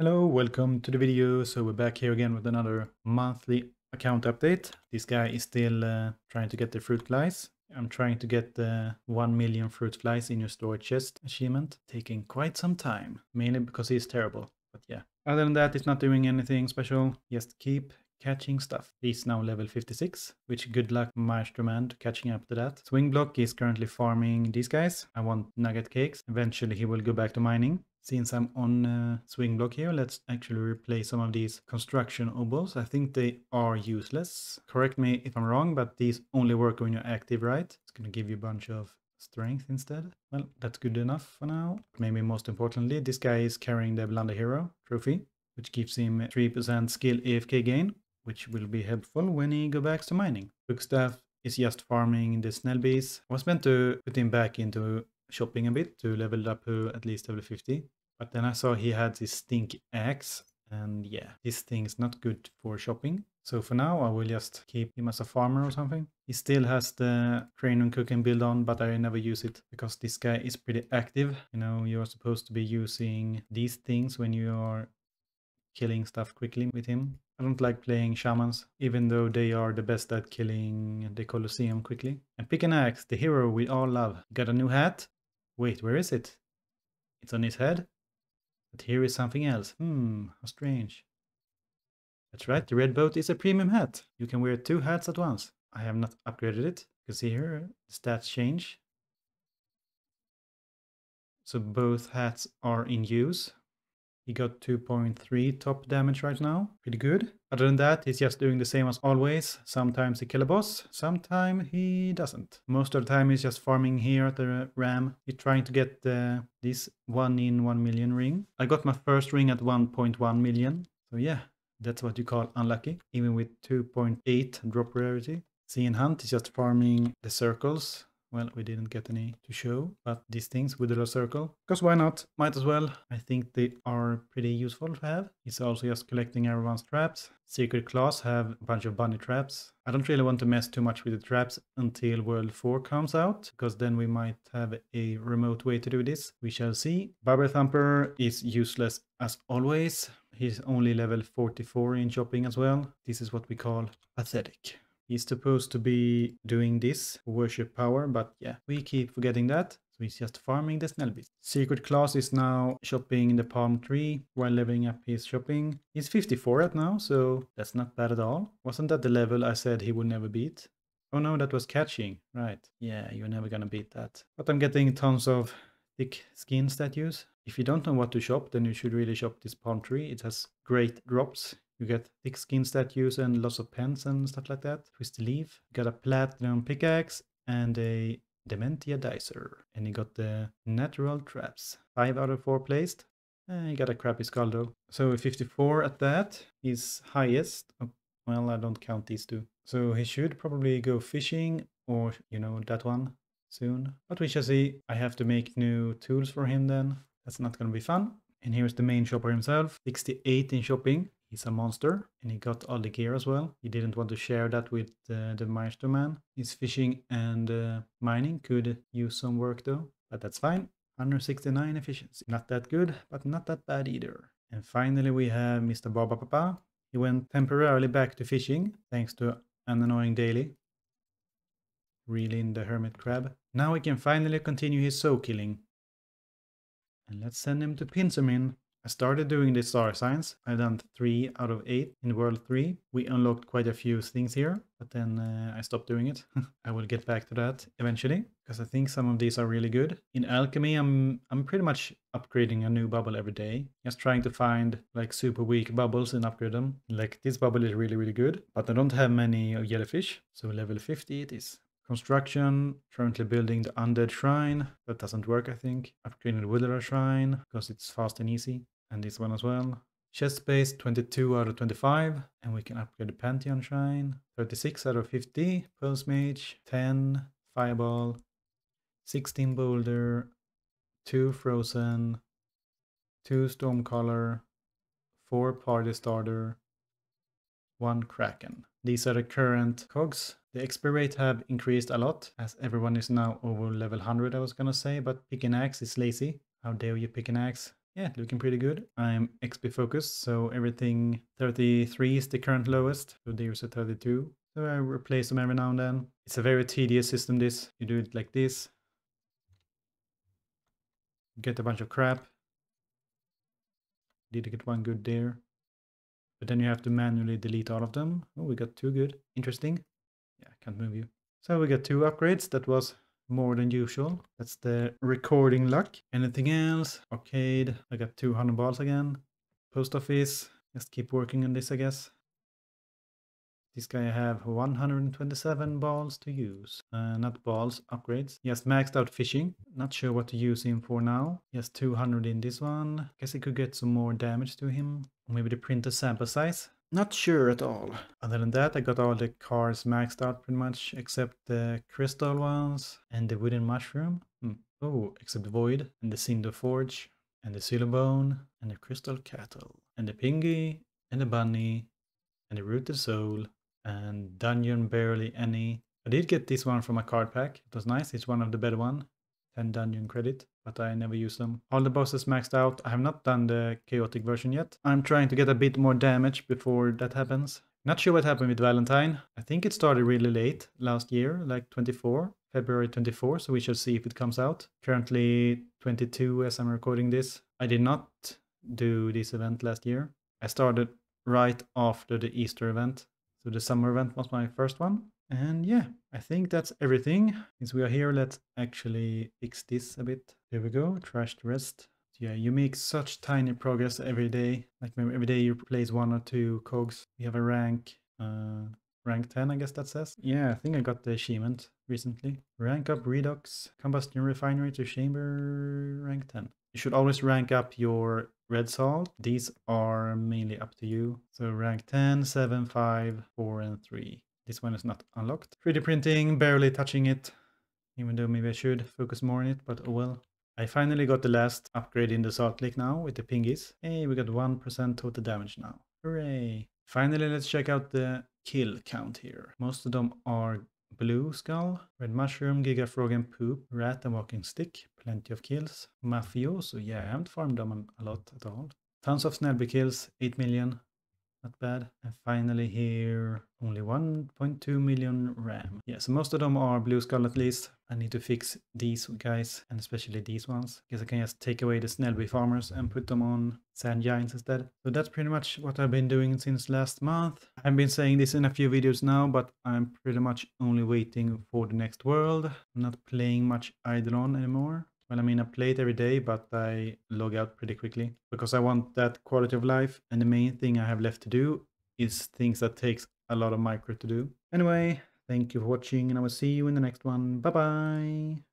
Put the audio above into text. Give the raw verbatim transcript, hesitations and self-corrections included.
Hello, welcome to the video. So we're back here again with another monthly account update. This guy is still uh, trying to get the fruit flies. I'm trying to get the one million fruit flies in your storage chest achievement. Taking quite some time, mainly because he's terrible. But yeah, other than that, it's not doing anything special. Just keep catching stuff. He's now level fifty-six, which good luck Maestro man catching up to that. SwingBlock is currently farming these guys. I want nugget cakes. Eventually he will go back to mining. Since I'm on uh, SwingBlock here, let's actually replace some of these construction oboes. I think they are useless. Correct me if I'm wrong, but these only work when you're active, right? It's going to give you a bunch of strength instead. Well, that's good enough for now. Maybe most importantly, this guy is carrying the Blunder Hero Trophy, which gives him three percent skill A F K gain, which will be helpful when he goes back to mining. BookStaff is just farming the Snell Bees. I was meant to put him back into shopping a bit to level up to at least level fifty. But then I saw he had this stink axe, and yeah, this thing's not good for shopping. So for now, I will just keep him as a farmer or something. He still has the train and cook and build on, but I never use it because this guy is pretty active. You know, you're supposed to be using these things when you are killing stuff quickly with him. I don't like playing shamans, even though they are the best at killing the Colosseum quickly. And PickAndAxe, the hero we all love, got a new hat. Wait, where is it? It's on his head. But here is something else. Hmm, how strange. That's right, the red boat is a premium hat. You can wear two hats at once. I have not upgraded it. You can see here, the stats change. So both hats are in use. He got two point three top damage right now. Pretty good. Other than that, he's just doing the same as always. Sometimes he kills a boss, sometimes he doesn't. Most of the time he's just farming here at the ram. He's trying to get uh, this one in one million ring. I got my first ring at one point one million. So yeah, that's what you call unlucky, even with two point eight drop rarity. SeeAndHunt is just farming the circles. Well, we didn't get any to show, but these things with the little circle, because why not? Might as well. I think they are pretty useful to have. It's also just collecting everyone's traps. SecretClass have a bunch of bunny traps. I don't really want to mess too much with the traps until World four comes out, because then we might have a remote way to do this. We shall see. Barber Thumper is useless as always. He's only level forty-four in shopping as well. This is what we call pathetic. He's supposed to be doing this, worship power, but yeah, we keep forgetting that. So he's just farming the Snell Beast. SecretClass is now shopping the palm tree while leveling up his shopping. He's fifty-four right now, so that's not bad at all. Wasn't that the level I said he would never beat? Oh no, that was catching, right. Yeah, you're never gonna beat that. But I'm getting tons of thick skin statues. If you don't know what to shop, then you should really shop this palm tree. It has great drops. You get thick skin statues and lots of pens and stuff like that. Twist the leaf. You got a platinum pickaxe and a Dementia Dicer. And you got the natural traps. Five out of four placed. And you got a crappy skull though. So fifty-four at that is highest. Oh, well, I don't count these two. So he should probably go fishing or, you know, that one soon. But we shall see. I have to make new tools for him then. That's not going to be fun. And here's the main shopper himself. sixty-eight in shopping. He's a monster, and he got all the gear as well. He didn't want to share that with uh, the Maestro man. His fishing and uh, mining could use some work though, but that's fine. one hundred sixty-nine efficiency. Not that good, but not that bad either. And finally we have MrBarbaPapa. He went temporarily back to fishing, thanks to an annoying daily. Reeling in the hermit crab. Now he can finally continue his soul killing. And let's send him to Pinsermin. I started doing the Star Signs. I've done three out of eight in World three. We unlocked quite a few things here, but then uh, I stopped doing it. I will get back to that eventually, because I think some of these are really good. In Alchemy, I'm I'm pretty much upgrading a new bubble every day. Just trying to find like super weak bubbles and upgrade them. Like this bubble is really, really good, but I don't have many jellyfish, so level fifty it is. Construction, currently building the Undead Shrine. That doesn't work, I think. Upgrading the Woodler Shrine, because it's fast and easy. And this one as well. Chest space twenty-two out of twenty-five. And we can upgrade the Pantheon Shrine. thirty-six out of fifty. Pulse Mage. ten. Fireball. sixteen Boulder. two Frozen. two Stormcaller. four Party Starter. one Kraken. These are the current cogs. The X P rate have increased a lot, as everyone is now over level one hundred, I was gonna say. But PickAndAxe is lazy. How dare you, PickAndAxe? yeah, looking pretty good. I'm X P focused, so everything thirty-three is the current lowest. So there's a thirty-two. So I replace them every now and then. It's a very tedious system, this. You do it like this. Get a bunch of crap. Need to get one good there. But then you have to manually delete all of them. Oh, we got two good. Interesting. Yeah, I can't move you. So we got two upgrades. That was more than usual. That's the recording luck. Anything else? Arcade. I got two hundred balls again. Post Office. Just keep working on this, I guess. This guy I have one hundred twenty-seven balls to use. Uh, not balls, upgrades. Yes, maxed out fishing. Not sure what to use him for now. Yes, two hundred in this one. Guess he could get some more damage to him. Maybe the printer sample size. Not sure at all. Other than that, I got all the cars maxed out pretty much, except the crystal ones and the wooden mushroom. Hmm. Oh, except void and the cinder forge and the sealabone and the crystal cattle and the pingy and the bunny and the rooted soul. And dungeon barely any. I did get this one from a card pack. It was nice. It's one of the better one. ten dungeon credit, but I never use them. All the bosses maxed out. I have not done the chaotic version yet. I'm trying to get a bit more damage before that happens. Not sure what happened with Valentine. I think it started really late last year, like twenty-four, February twenty-four. So we shall see if it comes out. Currently twenty-two as I'm recording this. I did not do this event last year. I started right after the Easter event. So the summer event was my first one. And yeah, I think that's everything. Since we are here, let's actually fix this a bit. There we go, trashed rest. Yeah, you make such tiny progress every day. Like maybe every day you place one or two cogs. You have a rank, uh, rank ten, I guess that says. Yeah, I think I got the achievement recently. Rank up Redox, Combustion Refinery to Chamber, rank ten. You should always rank up your red salt. These are mainly up to you. So rank ten, seven, five, four, and three. This one is not unlocked. three D printing, barely touching it. Even though maybe I should focus more on it, but oh well. I finally got the last upgrade in the salt lake now with the pingies. Hey, we got one percent total damage now. Hooray. Finally, let's check out the kill count here. Most of them are blue skull, red mushroom, giga frog and poop, rat and walking stick. Plenty of kills. Mafioso, yeah, I haven't farmed them a lot at all. Tons of Snellby kills, eight million. Not bad. And finally here, only one point two million RAM. Yeah, so most of them are blue skull at least. I need to fix these guys, and especially these ones. Because I can just take away the Snellby farmers and put them on sand giants instead. So that's pretty much what I've been doing since last month. I've been saying this in a few videos now, but I'm pretty much only waiting for the next world. I'm not playing much Eidolon anymore. Well, I mean, I play it every day, but I log out pretty quickly because I want that quality of life. And the main thing I have left to do is things that takes a lot of micro to do. Anyway, thank you for watching and I will see you in the next one. Bye-bye.